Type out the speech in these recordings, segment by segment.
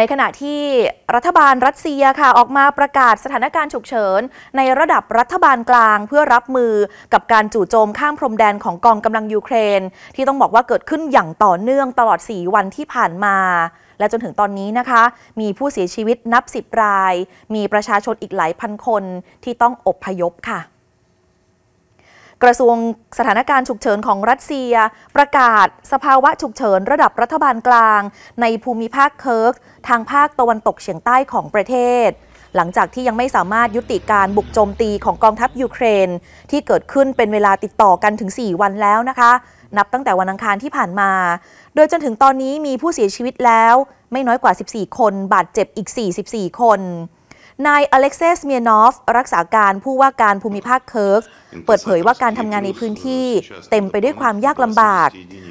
ในขณะที่รัฐบาลรัสเซียค่ะออกมาประกาศสถานการณ์ฉุกเฉินในระดับรัฐบาลกลางเพื่อรับมือกับการจู่โจมข้ามพรมแดนของกองกำลังยูเครนที่ต้องบอกว่าเกิดขึ้นอย่างต่อเนื่องตลอด4วันที่ผ่านมาและจนถึงตอนนี้นะคะมีผู้เสียชีวิตนับ10รายมีประชาชนอีกหลายพันคนที่ต้องอบพยพค่ะกระทรวงสถานการณ์ฉุกเฉินของรัสเซียประกาศสภาวะฉุกเฉินระดับรัฐบาลกลางในภูมิภาคเคิร์กทางภาคตะวันตกเฉียงใต้ของประเทศหลังจากที่ยังไม่สามารถยุติการบุกโจมตีของกองทัพยูเครนที่เกิดขึ้นเป็นเวลาติดต่อกันถึง4วันแล้วนะคะนับตั้งแต่วันอังคารที่ผ่านมาโดยจนถึงตอนนี้มีผู้เสียชีวิตแล้วไม่น้อยกว่า14คนบาดเจ็บอีก44คนนายอเล็กเซส เมียนอฟรักษาการผู้ว่าการภูมิภาคเคิร์กเปิดเผยว่าการทำงานในพื้นที่เต็มไปด้วยความยากลำบาก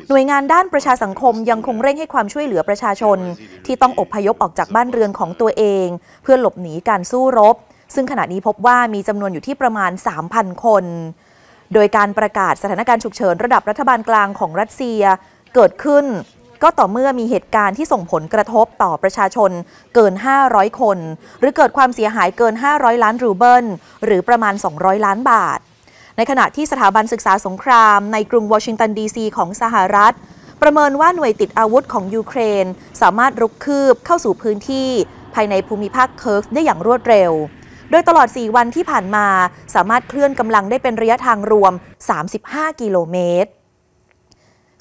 หน่วยงานด้านประชาสังคมยังคงเร่งให้ความช่วยเหลือประชาชนที่ต้องอบพยพออกจากบ้านเรือนของตัวเองเพื่อหลบหนีการสู้รบซึ่งขณะนี้พบว่ามีจำนวนอยู่ที่ประมาณ 3,000 คนโดยการประกาศสถานการณ์ฉุกเฉินระดับรัฐบาลกลางของรัสเซียเกิดขึ้นก็ต่อเมื่อมีเหตุการณ์ที่ส่งผลกระทบต่อประชาชนเกิน500คนหรือเกิดความเสียหายเกิน500ล้านรูเบิลหรือประมาณ200ล้านบาทในขณะที่สถาบันศึกษาสงครามในกรุงวอชิงตันดีซีของสหรัฐประเมินว่าหน่วยติดอาวุธของยูเครนสามารถรุกคืบเข้าสู่พื้นที่ภายในภูมิภาคเคิร์กได้อย่างรวดเร็วโดยตลอด4วันที่ผ่านมาสามารถเคลื่อนกำลังได้เป็นระยะทางรวม35กิโลเมตร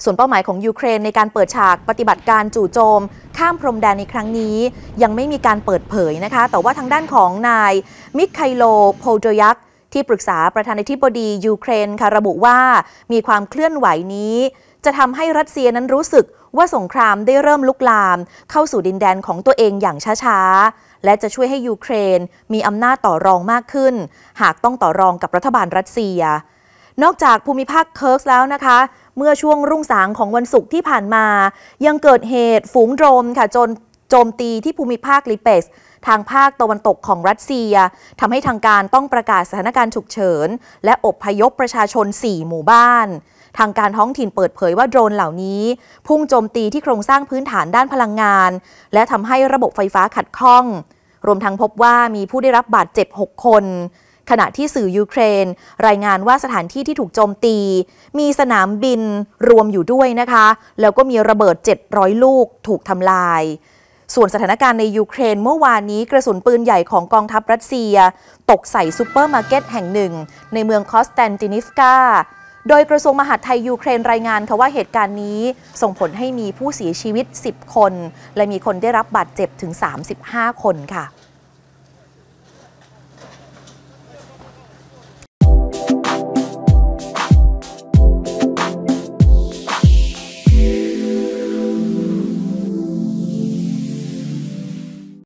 ส่วนเป้าหมายของยูเครนในการเปิดฉากปฏิบัติการจู่โจมข้ามพรมแดนในครั้งนี้ยังไม่มีการเปิดเผยนะคะแต่ว่าทางด้านของนายมิคไคโล โพโดยักที่ปรึกษาประธานาธิบดียูเครนค่ะระบุว่ามีความเคลื่อนไหวนี้จะทำให้รัสเซียนั้นรู้สึกว่าสงครามได้เริ่มลุกลามเข้าสู่ดินแดนของตัวเองอย่างช้าๆและจะช่วยให้ยูเครนมีอำนาจต่อรองมากขึ้นหากต้องต่อรองกับรัฐบาลรัสเซียนอกจากภูมิภาคเคิร์กแล้วนะคะเมื่อช่วงรุ่งสางของวันศุกร์ที่ผ่านมายังเกิดเหตุฝูงโดรนค่ะโจมตีที่ภูมิภาคลิเปสทางภาคตะวันตกของรัสเซียทำให้ทางการต้องประกาศสถานการณ์ฉุกเฉินและอบพยพประชาชน4หมู่บ้านทางการท้องถิ่นเปิดเผยว่าโดรนเหล่านี้พุ่งโจมตีที่โครงสร้างพื้นฐานด้านพลังงานและทำให้ระบบไฟฟ้าขัดข้องรวมทั้งพบว่ามีผู้ได้รับบาดเจ็บ6คนขณะที่สื่อยูเครนรายงานว่าสถานที่ที่ถูกโจมตีมีสนามบินรวมอยู่ด้วยนะคะแล้วก็มีระเบิด700ลูกถูกทำลายส่วนสถานการณ์ในยูเครนเมื่อวานนี้กระสุนปืนใหญ่ของกองทัพรัสเซียตกใส่ซูเปอร์มาร์เก็ตแห่งหนึ่งในเมืองคอสแตนตินิฟกาโดยกระทรวงมหาดไทยยูเครนรายงานค่ะว่าเหตุการณ์นี้ส่งผลให้มีผู้เสียชีวิต10คนและมีคนได้รับบาดเจ็บถึง35คนค่ะ